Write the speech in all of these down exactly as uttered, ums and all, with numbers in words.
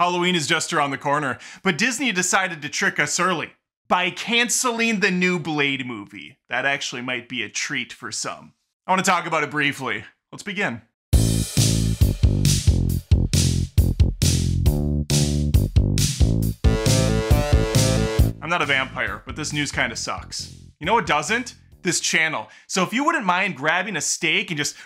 Halloween is just around the corner, but Disney decided to trick us early by canceling the new Blade movie. That actually might be a treat for some. I want to talk about it briefly. Let's begin. I'm not a vampire, but this news kind of sucks. You know what doesn't? This channel. So if you wouldn't mind grabbing a steak and just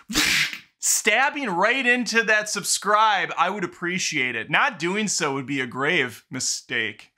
stabbing right into that subscribe, I would appreciate it. Not doing so would be a grave mistake.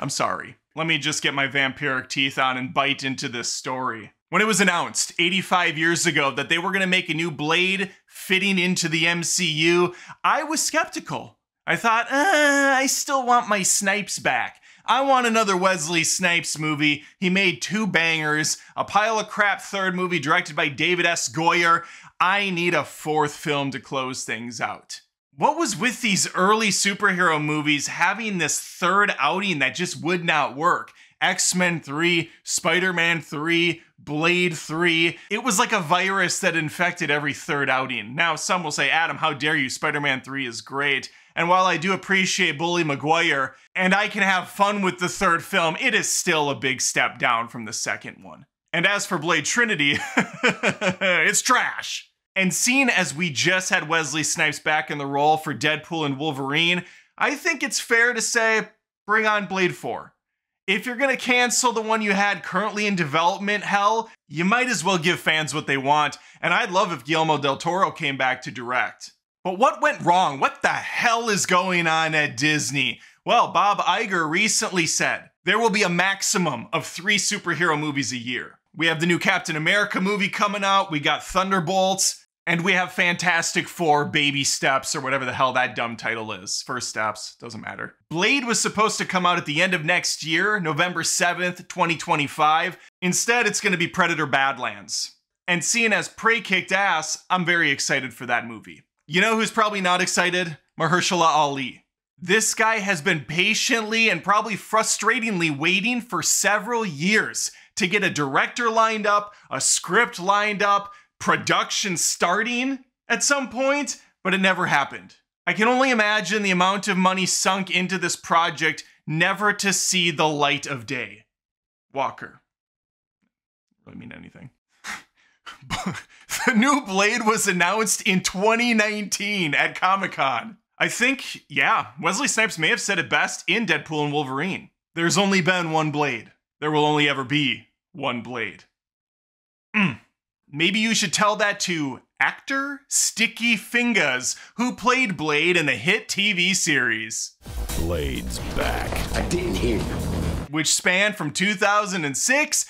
I'm sorry. Let me just get my vampiric teeth on and bite into this story. When it was announced eighty-five years ago that they were going to make a new Blade fitting into the M C U, I was skeptical. I thought, uh, I still want my Snipes back. I want another Wesley Snipes movie. He made two bangers, a pile of crap third movie directed by David S. Goyer. I need a fourth film to close things out. What was with these early superhero movies having this third outing that just would not work? X-Men three, Spider-Man three, Blade three. It was like a virus that infected every third outing. Now, some will say, Adam, how dare you? Spider-Man three is great. And while I do appreciate Bully Maguire, and I can have fun with the third film, it is still a big step down from the second one. And as for Blade Trinity, it's trash. And seeing as we just had Wesley Snipes back in the role for Deadpool and Wolverine, I think it's fair to say, bring on Blade four. If you're gonna cancel the one you had currently in development, hell, you might as well give fans what they want, and I'd love if Guillermo del Toro came back to direct. But what went wrong? What the hell is going on at Disney? Well, Bob Iger recently said, there will be a maximum of three superhero movies a year. We have the new Captain America movie coming out, we got Thunderbolts, and we have Fantastic Four Baby Steps, or whatever the hell that dumb title is. First Steps, doesn't matter. Blade was supposed to come out at the end of next year, November seventh, twenty twenty-five. Instead, it's gonna be Predator Badlands. And seeing as Prey kicked ass, I'm very excited for that movie. You know who's probably not excited? Mahershala Ali. This guy has been patiently and probably frustratingly waiting for several years to get a director lined up, a script lined up, production starting at some point, but it never happened. I can only imagine the amount of money sunk into this project never to see the light of day. Walker. Doesn't mean anything. The new Blade was announced in twenty nineteen at Comic-Con. I think, yeah, Wesley Snipes may have said it best in Deadpool and Wolverine. There's only been one Blade. There will only ever be one Blade. Mm. Maybe you should tell that to actor Sticky Fingers, who played Blade in the hit T V series Blade's Back. I didn't hear you. Which spanned from two thousand six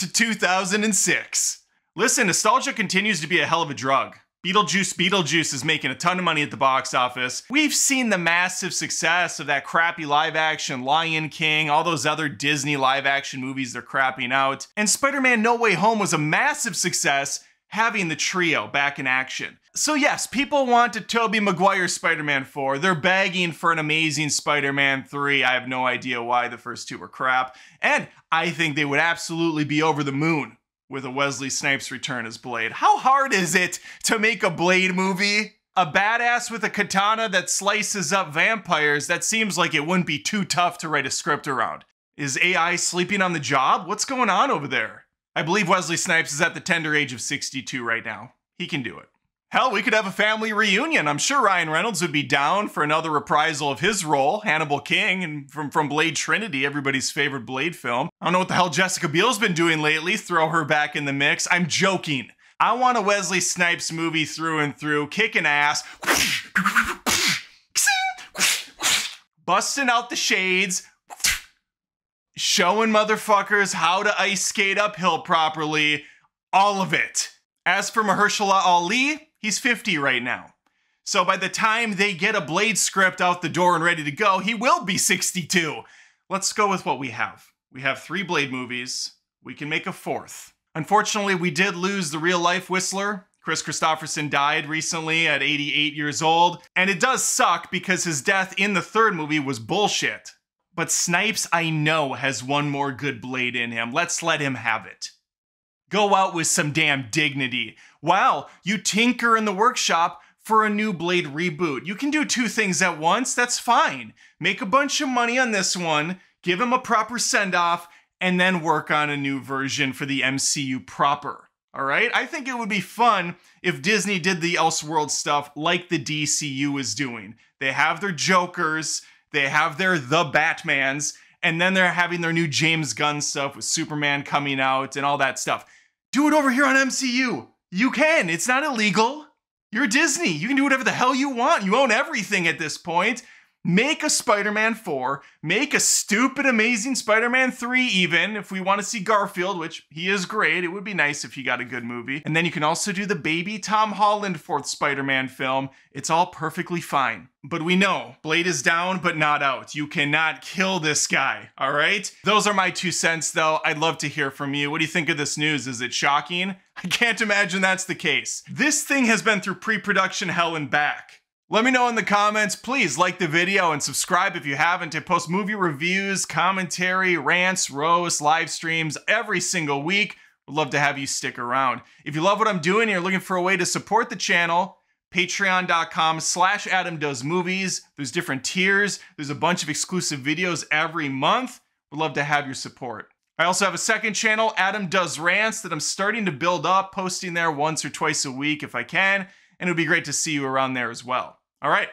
to two thousand six. Listen, nostalgia continues to be a hell of a drug. Beetlejuice, Beetlejuice is making a ton of money at the box office. We've seen the massive success of that crappy live action Lion King, all those other Disney live action movies they're crapping out. And Spider-Man No Way Home was a massive success, having the trio back in action. So yes, people want a Tobey Maguire Spider-Man four. They're begging for an Amazing Spider-Man three. I have no idea why the first two were crap. And I think they would absolutely be over the moon with a Wesley Snipes return as Blade. How hard is it to make a Blade movie? A badass with a katana that slices up vampires, that seems like it wouldn't be too tough to write a script around. Is A I sleeping on the job? What's going on over there? I believe Wesley Snipes is at the tender age of sixty-two right now. He can do it. Hell, we could have a family reunion. I'm sure Ryan Reynolds would be down for another reprisal of his role, Hannibal King, and from, from Blade Trinity, everybody's favorite Blade film. I don't know what the hell Jessica Biel's been doing lately. Throw her back in the mix. I'm joking. I want a Wesley Snipes movie through and through, kicking ass, busting out the shades, showing motherfuckers how to ice skate uphill properly, all of it. As for Mahershala Ali, he's fifty right now. So by the time they get a Blade script out the door and ready to go, he will be sixty-two. Let's go with what we have. We have three Blade movies. We can make a fourth. Unfortunately, we did lose the real life Whistler. Chris Christopherson died recently at eighty-eight years old. And it does suck because his death in the third movie was bullshit. But Snipes, I know, has one more good Blade in him. Let's let him have it. Go out with some damn dignity. Wow, you tinker in the workshop for a new Blade reboot. You can do two things at once, that's fine. Make a bunch of money on this one, give him a proper send-off, and then work on a new version for the M C U proper, all right? I think it would be fun if Disney did the Elseworlds stuff like the D C U is doing. They have their Jokers, they have their The Batmans, and then they're having their new James Gunn stuff with Superman coming out and all that stuff. Do it over here on M C U. You can, it's not illegal. You're Disney, you can do whatever the hell you want. You own everything at this point. Make a Spider-Man four, make a stupid Amazing Spider-Man three even, if we want to see Garfield, which he is great, it would be nice if he got a good movie. And then you can also do the baby Tom Holland fourth Spider-Man film. It's all perfectly fine. But we know, Blade is down but not out. You cannot kill this guy, all right? Those are my two cents though. I'd love to hear from you. What do you think of this news? Is it shocking? I can't imagine that's the case. This thing has been through pre-production hell and back. Let me know in the comments. Please like the video and subscribe if you haven't. I post movie reviews, commentary, rants, roasts, live streams every single week. Would love to have you stick around. If you love what I'm doing and you're looking for a way to support the channel, patreon.com slash Adam Does Movies. There's different tiers. There's a bunch of exclusive videos every month. Would love to have your support. I also have a second channel, Adam Does Rants, that I'm starting to build up, posting there once or twice a week if I can. And it would be great to see you around there as well. All right.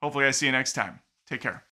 Hopefully I see you next time. Take care.